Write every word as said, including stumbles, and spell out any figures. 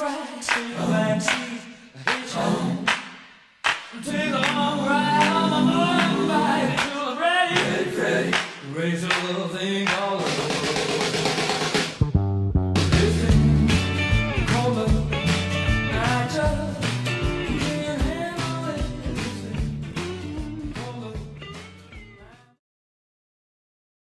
try to find teeth, bitch. Oh. Take a long ride on my motorbike until I'm ready. Ready, ready. Crazy little thing.